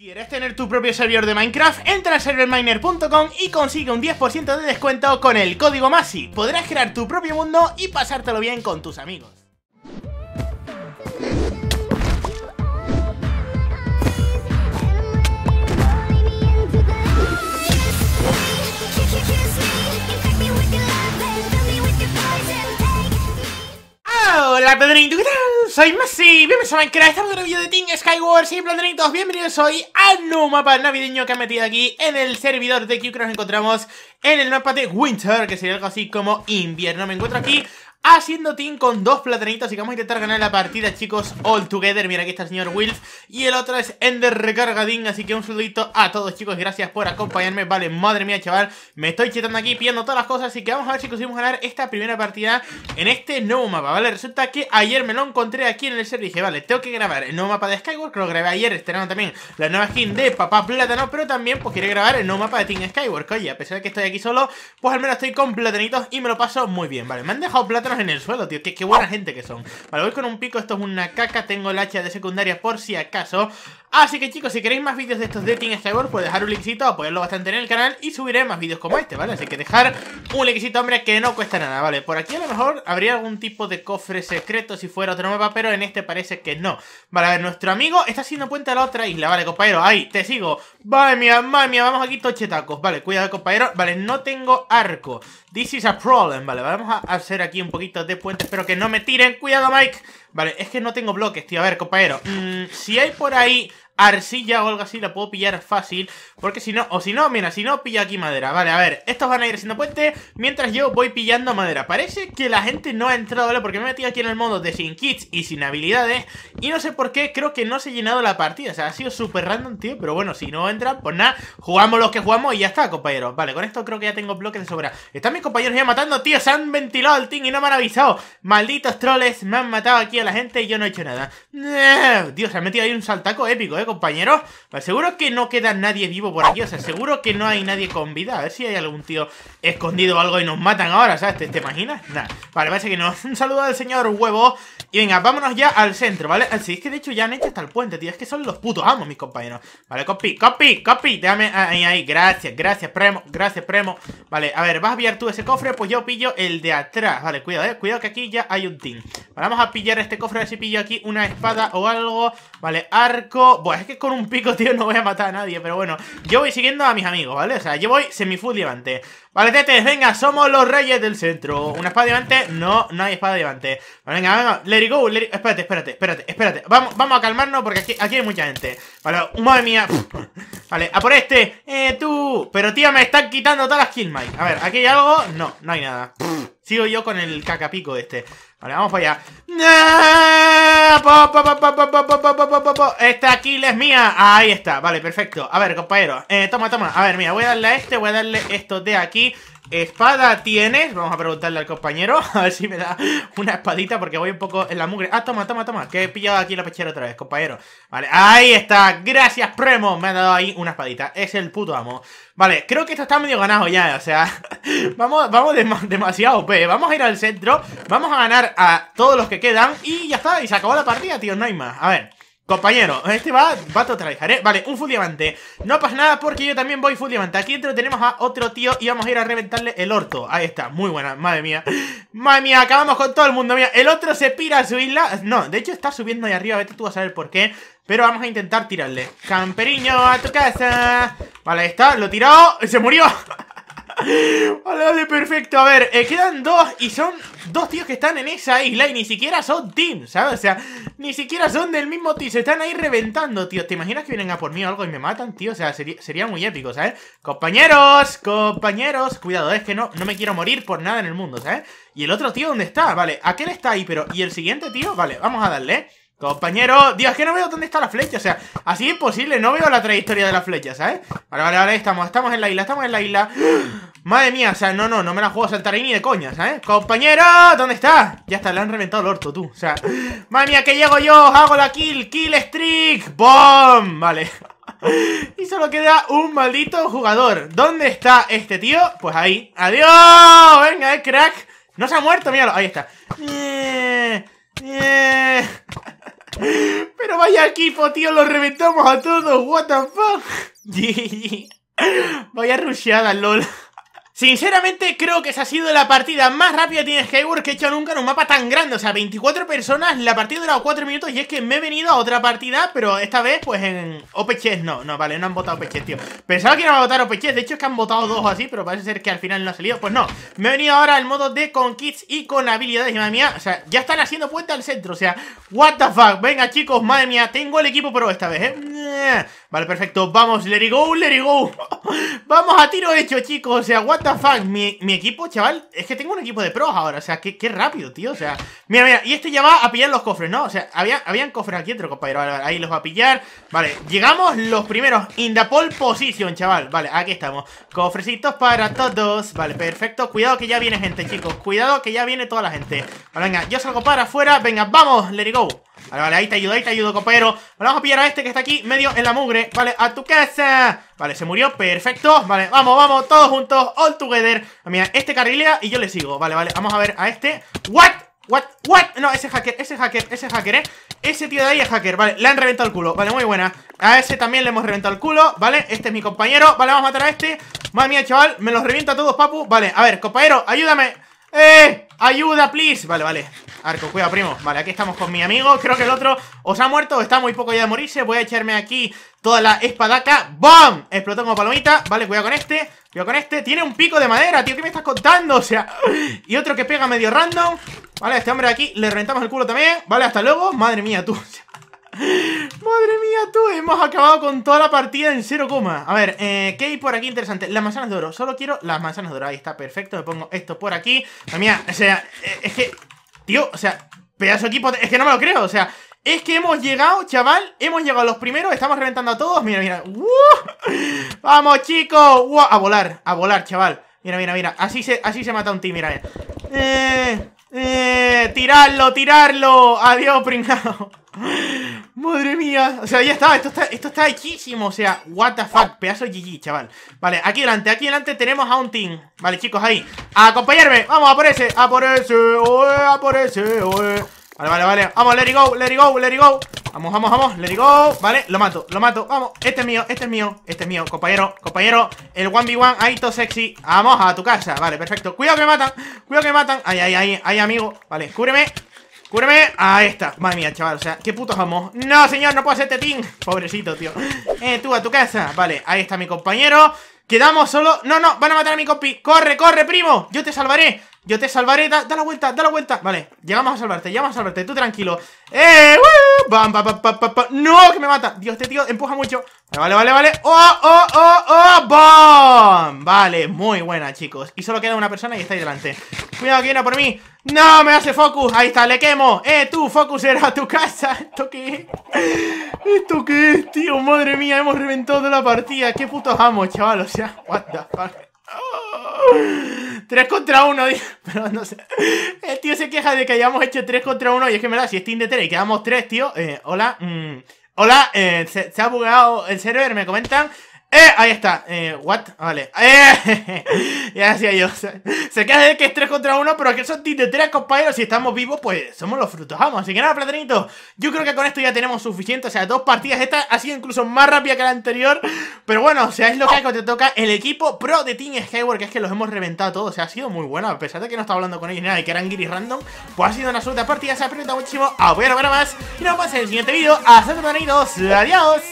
¿Quieres tener tu propio servidor de Minecraft? Entra a serverminer.com y consigue un 10% de descuento con el código Messi. Podrás crear tu propio mundo y pasártelo bien con tus amigos. Hola Pedrito, ¿qué tal? Soy Messi, bienvenidos a Minecraft, estamos en un vídeo de Team Skywars y Platanitos, bienvenidos hoy al nuevo mapa navideño que han metido aquí en el servidor de Q que nos encontramos en el mapa de Winter, que sería algo así como invierno. Me encuentro aquí haciendo team con dos platanitos y vamos a intentar ganar la partida, chicos, all together. Mira, aquí está el señor Wilf y el otro es Ender Recargadín, así que un saludito a todos, chicos, gracias por acompañarme. Vale, madre mía, chaval, me estoy chetando aquí pillando todas las cosas, así que vamos a ver si conseguimos ganar esta primera partida en este nuevo mapa, ¿vale? Resulta que ayer me lo encontré aquí en el server y dije, vale, tengo que grabar el nuevo mapa de Skyward, que lo grabé ayer, estrenando también la nueva skin de Papá Plátano, pero también, pues, quería grabar el nuevo mapa de Team Skyward, que oye, a pesar de que estoy aquí solo, pues al menos estoy con platanitos y me lo paso muy bien, ¿vale? Me han dejado plátanos en el suelo, tío, qué buena gente que son. Vale, voy con un pico, esto es una caca. Tengo el hacha de secundaria por si acaso. Así que, chicos, si queréis más vídeos de estos de Team Skyward, pues dejar un likecito, apoyarlo bastante en el canal y subiré más vídeos como este, ¿vale? Así que dejar un likecito, hombre, que no cuesta nada, ¿vale? Por aquí a lo mejor habría algún tipo de cofre secreto si fuera otro mapa, pero en este parece que no. Vale, a ver, nuestro amigo está haciendo puente a la otra isla, ¿vale, compañero? Ahí, te sigo. Madre mía, vamos aquí tochetacos. Vale, cuidado, compañero. Vale, no tengo arco. This is a problem, vale, vamos a hacer aquí un poquito de puentes, pero que no me tiren. Cuidado, Mike. Vale, es que no tengo bloques, tío. A ver, compañero, si hay por ahí arcilla o algo así, la puedo pillar fácil, porque si no, o si no, mira, si no, pillo aquí madera. Vale, a ver, estos van a ir haciendo puente mientras yo voy pillando madera. Parece que la gente no ha entrado, ¿vale? Porque me he metido aquí en el modo de sin kits y sin habilidades y no sé por qué, creo que no se ha llenado la partida. O sea, ha sido súper random, tío, pero bueno, si no entran, pues nada, jugamos los que jugamos y ya está, compañeros. Vale, con esto creo que ya tengo bloques de sobra. Están mis compañeros ya matando, tío, se han ventilado al team y no me han avisado. Malditos troles, me han matado aquí a la gente y yo no he hecho nada. Dios, se ha metido ahí un saltaco épico, compañeros. Vale, seguro que no queda nadie vivo por aquí, o sea, seguro que no hay nadie con vida. A ver si hay algún tío escondido o algo y nos matan ahora, ¿sabes? ¿Te imaginas? Nada. Vale, parece que no. Un saludo al señor Huevo. Y venga, vámonos ya al centro, ¿vale? Sí, es que de hecho ya han hecho hasta el puente, tío. Es que son los putos amos, mis compañeros. Vale, copy. Déjame ahí. Gracias, Premo. Vale, a ver, vas a pillar tú ese cofre, pues yo pillo el de atrás. Vale, cuidado, cuidado que aquí ya hay un team. Vale, vamos a pillar este cofre, a ver si pillo aquí una espada o algo. Vale, arco. Bueno, es que con un pico, tío, no voy a matar a nadie, pero bueno, yo voy siguiendo a mis amigos, ¿vale? O sea, yo voy semifull diamante. Vale, tetes, venga, somos los reyes del centro. ¿Una espada diamante? No, no hay espada diamante. Vale, venga, let it go, espérate. Vamos a calmarnos porque aquí hay mucha gente. Vale, madre mía. Vale, a por este. Tú. Pero, tío, me están quitando todas las kills, Mike. A ver, ¿aquí hay algo? No, no hay nada. Sigo yo con el cacapico este. Vale, vamos para allá. Esta kill es mía. Ahí está, vale, perfecto. A ver, compañero, toma. A ver, mira, voy a darle a este, voy a darle esto de aquí. ¿Espada tienes? Vamos a preguntarle al compañero, a ver si me da una espadita, porque voy un poco en la mugre. Ah, toma, que he pillado aquí la pechera otra vez, compañero. Vale, ahí está, gracias, Premo. Me ha dado ahí una espadita, es el puto amo. Vale, creo que esto está medio ganado ya, o sea, vamos demasiado OP. Vamos a ir al centro, vamos a ganar a todos los que quedan y ya está, y se acabó la partida, tío, no hay más. A ver, compañero, este va a tryhard, ¿eh? Vale, un full diamante. No pasa nada porque yo también voy full diamante. Aquí dentro tenemos a otro tío y vamos a ir a reventarle el orto. Ahí está, muy buena, madre mía. Madre mía, acabamos con todo el mundo. Mira, el otro se pira a su isla. No, de hecho está subiendo ahí arriba, vete tú a saber por qué. Pero vamos a intentar tirarle. Camperiño, a tu casa. Vale, ahí está, lo he tirado, se murió. Vale, perfecto. A ver, quedan dos y son dos tíos que están en esa isla y ni siquiera son team, ¿sabes? O sea, ni siquiera son del mismo team, se están ahí reventando, tío. ¿Te imaginas que vienen a por mí o algo y me matan, tío? O sea, sería muy épico, ¿sabes? Compañeros, cuidado, es que no me quiero morir por nada en el mundo, ¿sabes? Y el otro tío, ¿dónde está? Vale, aquel está ahí, pero ¿y el siguiente tío? Vale, vamos a darle, compañero. Dios, es que no veo dónde está la flecha, o sea, así es imposible, no veo la trayectoria de la flecha, ¿sabes? Vale, estamos en la isla, Madre mía, o sea, no me la juego a saltar ahí ni de coña, ¿sabes? Compañero, ¿dónde está? Ya está, le han reventado el orto, tú, o sea, madre mía, que llego yo, hago la kill streak, ¡bom! Vale. Y solo queda un maldito jugador. ¿Dónde está este tío? Pues ahí, adiós, venga, crack. No se ha muerto, míralo, ahí está. Pero vaya equipo, tío, los reventamos a todos. What the fuck. Vaya rusheada, lol. Sinceramente, creo que esa ha sido la partida más rápida de Team Skyward que he hecho nunca en un mapa tan grande. O sea, 24 personas, la partida duraba 4 minutos y es que me he venido a otra partida, pero esta vez, pues, en Open Chess. No, vale, no han votado Open Chess, tío. Pensaba que iban a votar Open Chess, de hecho es que han votado 2 o así, pero parece ser que al final no ha salido. Pues no, me he venido ahora al modo de con kits y con habilidades, y madre mía, o sea, ya están haciendo puente al centro, o sea, what the fuck. Venga, chicos, madre mía, tengo el equipo pro esta vez, ¿eh? Vale, perfecto, vamos, let it go, vamos a tiro hecho, chicos, o sea, what the fuck, mi equipo, chaval, es que tengo un equipo de pros ahora, o sea, qué rápido, tío, o sea, mira, mira, y este ya va a pillar los cofres, ¿no? O sea, habían cofres aquí, otro compañero, vale, vale, ahí los va a pillar, vale, llegamos los primeros, in the pole position, chaval, vale, aquí estamos, cofrecitos para todos, vale, perfecto, cuidado que ya viene gente, chicos, cuidado que ya viene toda la gente, vale, venga, yo salgo para afuera, venga, vamos, let it go. Vale, vale, ahí te ayudo, compañero. Vale, vamos a pillar a este que está aquí, medio en la mugre. Vale, a tu casa. Vale, se murió, perfecto. Vale, vamos, vamos, todos juntos, all together. Mira, este carrilea y yo le sigo. Vale, vale, vamos a ver a este. What, what, what. No, ese hacker, ese tío de ahí es hacker, vale, le han reventado el culo. Vale, muy buena, a ese también le hemos reventado el culo. Vale, este es mi compañero, vale, vamos a matar a este. Madre mía, chaval, me los revienta a todos, papu. Vale, a ver, compañero, ayúdame. Ayuda, please. Vale, vale. Arco, cuidado, primo. Vale, aquí estamos con mi amigo. Creo que el otro os ha muerto o está muy poco ya de morirse. Voy a echarme aquí toda la espadaca. ¡Bam! Explotó como palomita. Vale, cuidado con este. Cuidado con este. Tiene un pico de madera, tío. ¿Qué me estás contando? O sea... Y otro que pega medio random. Vale, a este hombre de aquí le reventamos el culo también. Vale, hasta luego. Madre mía, tú. Madre mía, tú. Hemos acabado con toda la partida en 0, coma. A ver, ¿qué hay por aquí interesante? Las manzanas de oro. Solo quiero las manzanas de oro. Ahí está, perfecto. Me pongo esto por aquí. Madre mía, o sea... Es que... Tío, o sea, pedazo de equipo, es que no me lo creo, o sea, es que hemos llegado, chaval, hemos llegado a los primeros, estamos reventando a todos, mira, mira, vamos chicos, a volar, chaval, mira, mira, mira, así se mata un team, mira, mira. Tirarlo, adiós, pringado. Madre mía, o sea, ya está, esto está hechísimo, o sea, what the fuck, pedazo GG, chaval. Vale, aquí delante tenemos a un team. Vale, chicos, ahí, a acompañarme. Vamos, a por ese, oe. Vale, vale, vale, vamos, let it go. Vamos, let it go, vale, lo mato, vamos, este es mío, compañero, el 1v1, ahí todo sexy, vamos a tu casa, vale, perfecto, cuidado que me matan, ahí, amigo, vale, cúbreme, ahí está, madre mía, chaval, o sea, qué putos amos. No, señor, no puedo hacerte team, pobrecito, tío, tú a tu casa, vale, ahí está mi compañero, quedamos solo, no, van a matar a mi compi, corre, primo, yo te salvaré, da la vuelta, vale, llegamos a salvarte, tú tranquilo. No, que me mata, Dios, este tío empuja mucho. Vale, oh, bam, vale, muy buena, chicos, y solo queda una persona y está ahí delante. Cuidado que viene por mí, no, me hace focus, ahí está, le quemo. Tú, focus era a tu casa, ¿esto qué es, tío? Madre mía, hemos reventado la partida, qué putos amo, chaval, o sea, what the fuck. 3 contra 1, pero no sé. El tío se queja de que hayamos hecho 3 contra 1. Y es que me da, si es team de 3 y quedamos 3, tío. Hola, se ha bugueado el server, me comentan. Ahí está, what, vale. Ya decía yo, se queja de que es 3 contra 1, pero que son team de 3, compañeros, si estamos vivos, pues somos los frutos, vamos. Así que nada, platanitos, yo creo que con esto ya tenemos suficiente, o sea, 2 partidas, esta ha sido incluso más rápida que la anterior, pero bueno, o sea, es lo que hay cuando te toca el equipo pro de Team Skyward, que es que los hemos reventado todos, o sea, ha sido muy bueno, a pesar de que no estaba hablando con ellos nada y que eran guiris random, pues ha sido una absoluta partida, se ha aprendido muchísimo, apoyar a ver más, y nos vemos en el siguiente vídeo, hasta luego, platanitos, adiós.